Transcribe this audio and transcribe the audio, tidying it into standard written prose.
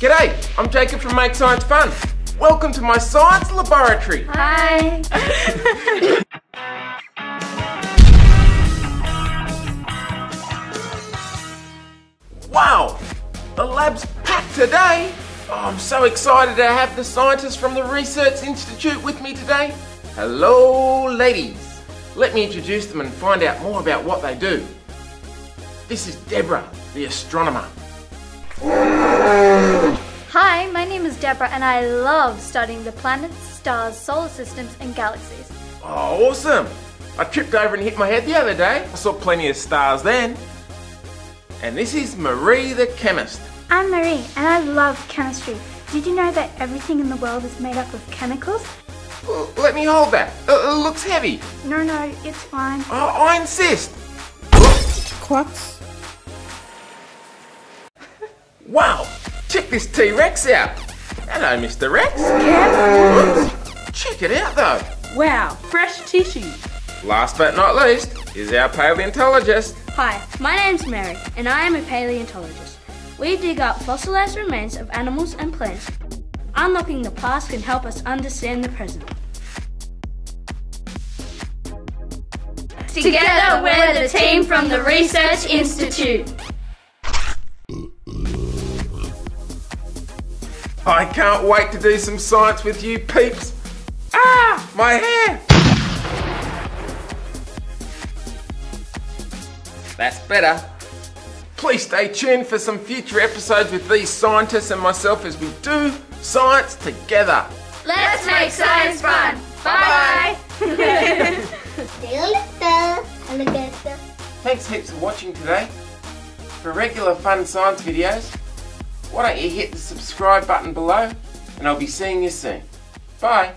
G'day, I'm Jacob from Make Science Fun. Welcome to my science laboratory. Hi. Wow, the lab's packed today. Oh, I'm so excited to have the scientists from the Research Institute with me today. Hello, ladies. Let me introduce them and find out more about what they do. This is Deborah, the astronomer. Hi, my name is Deborah and I love studying the planets, stars, solar systems and galaxies. Oh, awesome! I tripped over and hit my head the other day. I saw plenty of stars then. And this is Marie the chemist. I'm Marie and I love chemistry. Did you know that everything in the world is made up of chemicals? Let me hold that. It looks heavy. No, it's fine. Oh, I insist! What? Wow! Check this T-Rex out! Hello, Mr. Rex! Oops. Check it out though! Wow, fresh tissue! Last but not least is our paleontologist! Hi, my name's Mary and I am a paleontologist. We dig up fossilized remains of animals and plants. Unlocking the past can help us understand the present. Together we're the team from the Research Institute! I can't wait to do some science with you peeps! Ah! My hair! That's better! Please stay tuned for some future episodes with these scientists and myself as we do science together! Let's make science fun! Bye bye! See you later! Alligator! Thanks heaps for watching today. For regular fun science videos, why don't you hit the subscribe button below and I'll be seeing you soon. Bye!